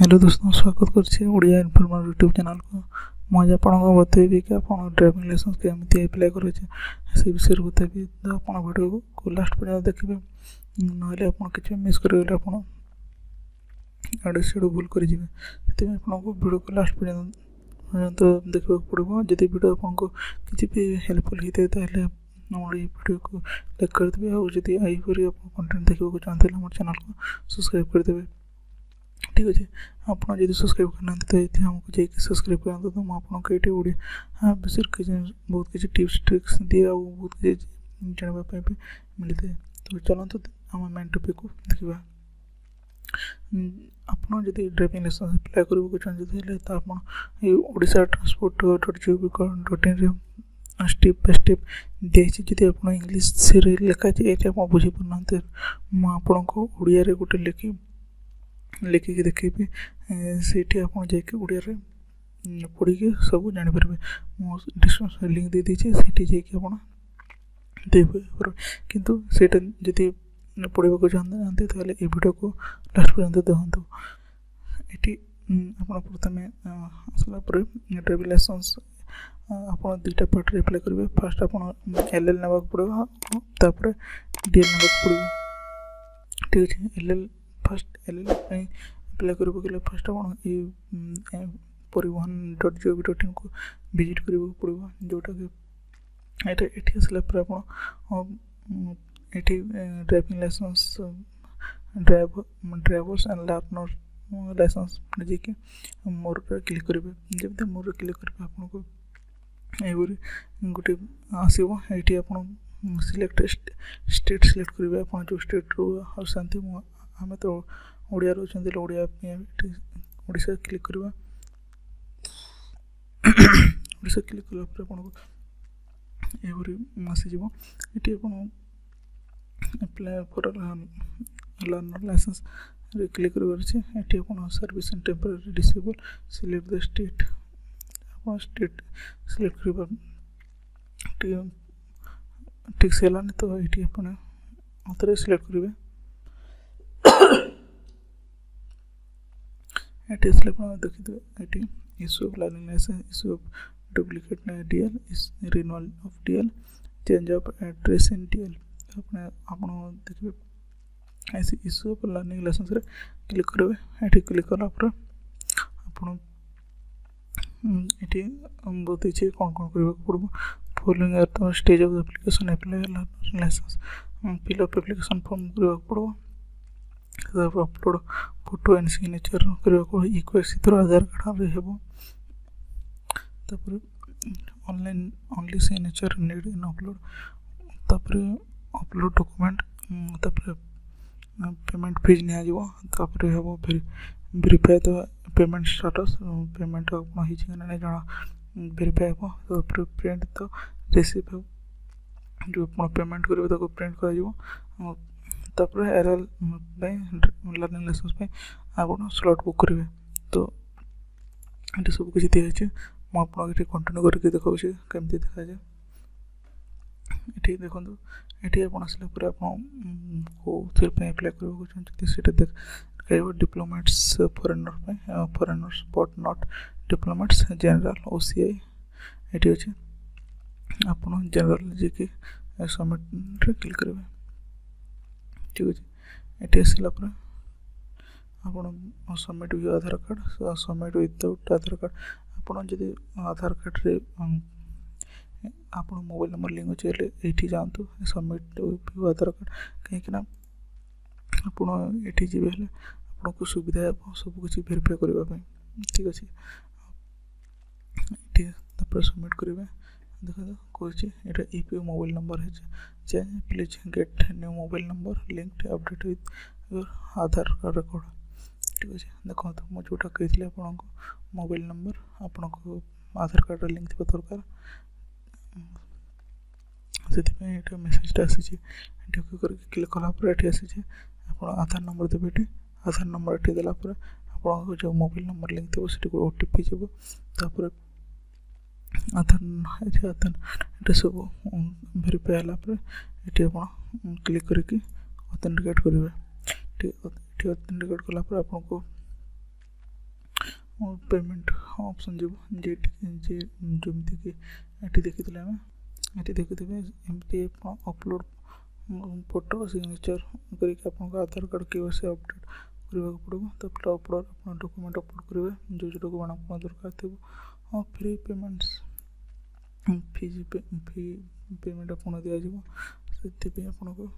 Hello दोस्तों, स्वागत कर ओडिया इनफॉर्मर यूट्यूब चैनल को। मुझे आपको बतेबी कि आप ड्राइविंग लाइसेंस केमी एप्लाय करें से विषय में बतेबी। तो आप वीडियो को लास्ट पर्यटन देखिए, ना कि मिस करगले आड़े सीढ़ भूल कर वीडियो को लास्ट पर्यटन देखा पड़ो। जब वीडियो आपको किसी हेल्पफुल होता है तो हमारे वीडियो को लाइक करदे और जब यहीपर आप कंटेंट देखा चाहते हैं हमारे चैनल को सब्सक्राइब करदे। ठीक अच्छे, आपड़ जब सब्सक्राइब करना तो ये हमको जाकि सब्सक्राइब करते तो मुझे ये ओडिया विषय बहुत किसी टिप्स ट्रिक्स दिए और बहुत किसी जानापी भी मिलता है। तो चलते आम मेन टॉपिक को देखा। आपड़ जब ड्राइविंग लाइसेंस अप्लाई करवाक चाहते तो आपशा transport.gov.in स्टेप बाय स्टेप दिखाई। जब आप इंग्लीश से लिखा है ये आप बुझीपुर ना मुझे ओडिया गोटे लिखी लिखिकी देखी से ओडिया पढ़ के सब जापर। मो डिस्क्रिप्शन लिंक दे देती से कितु सेटा जी पढ़ाक चाहते तो ये वीडियो को लास्ट पर्यंत देखूँ। ये आप प्रथम आसला ड्राइविंग लाइसेंस आप दुईटा पार्टी एप्लाई करेंगे। फास्ट आप एल एल नाक पड़ो, तापर डीएल नाक पड़ो। ठीक अच्छे, L L first L L apply कर फास्ट आप परिवहन.gov.in को विजिट करवाक पड़ो। जोटा कि ये आसला पर आप ये driving licence drivers and learner licence जी मोर क्लिक करेंगे। जब मोर क्लिक करेंगे आपको ये गोटे आसो ये आप सिलेक्ट स्टेट सिलेक्ट करेंगे। आप जो स्टेट रू आसानी आम तो ओडिया ओडिया ओडिशा क्लिक करवा। ओडिशा क्लिक करापर आपको आसीज ये आप apply for learner licence click कर service and temporary disable select the state आप स्टेट सिलेक्ट कर ठीक से लाने तो ये हाथ सिलेक्ट करेंगे। ये देखिए issue of learning licence, issue of duplicate DL, renewal of DL, change of address in DL देखिए issue of learning licence click करेंगे। ये क्लिक करापर आपठी बता कौन कौन करने को पड़ो। Following are the stage of application apply learning licence fill up application form करने को पड़ो। अपलोड फोटो एंड सिग्नेचर करने इक्वेसी थ्रो आधार कार्ड होपर online only signature need in upload. तापर अपलोड डॉक्यूमेंट पेमेंट फीज निपर हम भेरीफाए तो पेमेंट स्टेटस पेमेंट आपड़ी नहीं जाना भेरीफाए हम। तापर प्रिंट तो रिसीप जो आप पेमेंट करेंगे तो प्रिंट कर। तापर एरल लर्निंग लाइसेंस आप स्लॉट बुक करेंगे। तो ये सब किसी दिखाई मुझे कंटिन्यू करके देखा कमी देखा जाए। ये देखो ये आसापर आप एप्लाय करवाक diplomats foreigners but not diplomats general OCI ये अच्छे आप जनरल जी सबमिट क्लिक करेंगे। ठीक अच्छे, ये आसलापर आप submit with Aadhaar card submit without Aadhaar card आप आधार कार्ड आप मोबाइल नंबर लिंक अच्छे ये जातु सबमिट विथ आधार कार्ड कहीं जी आपको सुविधा है सबकि भेरीफाए करने। ठीक अच्छे, ये सबमिट करेंगे। देखो कहता ईपीओ मोबाइल नंबर है change please get new mobile number linked update with your Aadhaar card record. ठीक अच्छे, देखो मुझे जोटा कही आपको मोबाइल नंबर आपको आधार कार्ड लिंक थी दरकार से मेसेजटा आसी क्लिक कलापर ये आप आधार नंबर देवे। आधार नंबर ये देलापर आप जो मोबाइल नंबर लिंक थी से ओटीपी जापर आधार ये सब भेरीफाए होगापर ये आप क्लिक करके ऑथेंटिकेट करेंगे। ऑथेंटिकेट कलापर आपको और पेमेंट ऑप्शन जो जमीती ये देखी आम ये देखिए एमती अपलोड फोटो सिग्नेचर कर आधार कार्ड केवासी अपडेट करने को पड़ो तो फिर अपलोड अपना डॉक्यूमेंट अपलोड करेंगे जो जो डॉक्यूमेंट आप दरकार थी और फ्री पेमेंट्स फी पेमेंट आपको दिज्वे आपको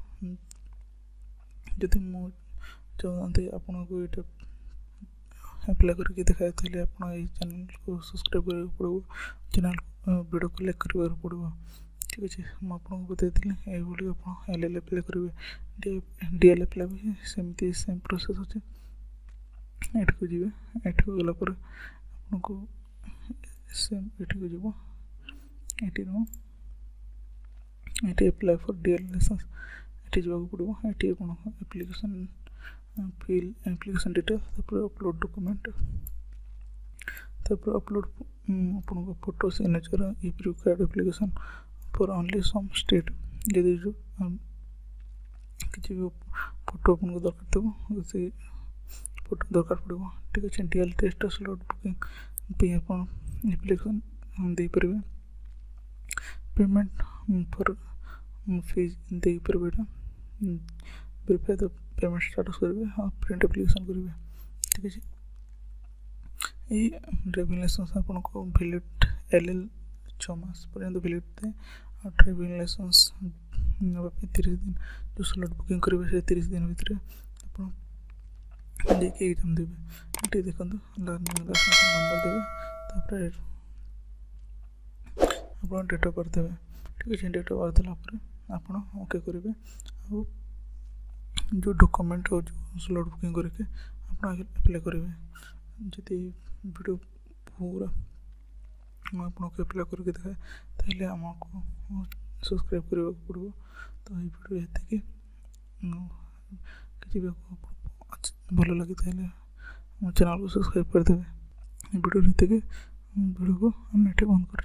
जदि मु चाहते आपको ये एप्लाई करके देखा था आपड़ा ये चैनल को सब्सक्राइब करने को पड़ो चैनल वीडियो को लाइक करने को पड़ो ठीक अच्छे मुझे बताइली ये आप एल एल एप्लाई करेंगे डीएल एप्लाई भी सेमती सेम प्रोसेस अच्छे एठक जी एठक गलापर आपको सेम एठक जीव ये एप्लाई फॉर डीएल लाइसेंस ये जावाक पड़ो ये आपको application fill application data upload document upload आपको फोटो सिग्नेचर ये required application for only some state यदि जो किसी भी फोटो आपको दरकार थोड़ा से फोटो दरकार पड़ो ठीक अच्छे DL test slot booking application दे पारे पेमेंट फॉर फीस दे पारे वेरीफाई द पेमेंट स्टेटस करेंगे और प्रिंट एप्लिकेशन करेंगे ठीक अच्छे ये ड्राइविंग लाइसेंस आपको वैलिड एलएल 6 मास पर्यंत वैलिड थे और ड्राइविंग लाइसेंस नापी 30 दिन जो स्लॉट बुकिंग करेंगे से 30 दिन भितर आप देखिए एग्जाम देवे ये देखो लर्निंग लाइसेंस नंबर देवे आप डेट ऑफ बर्थ देवे ठीक अच्छे डेट ऑफ बर्थ देला आप ओके करेंगे और जो डॉक्यूमेंट और जो स्लॉट बुकिंग करके आगे एप्लाई करेंगे जदि वीडियो पूरा आपको एप्लाई करके देखा तेल आमको सब्सक्राइब करने को पड़ो तो ये वीडियो ये किसी भी भल लगी चैनल को सब्सक्राइब करदे वीडियो ये वीडियो को आम ये बंद कर।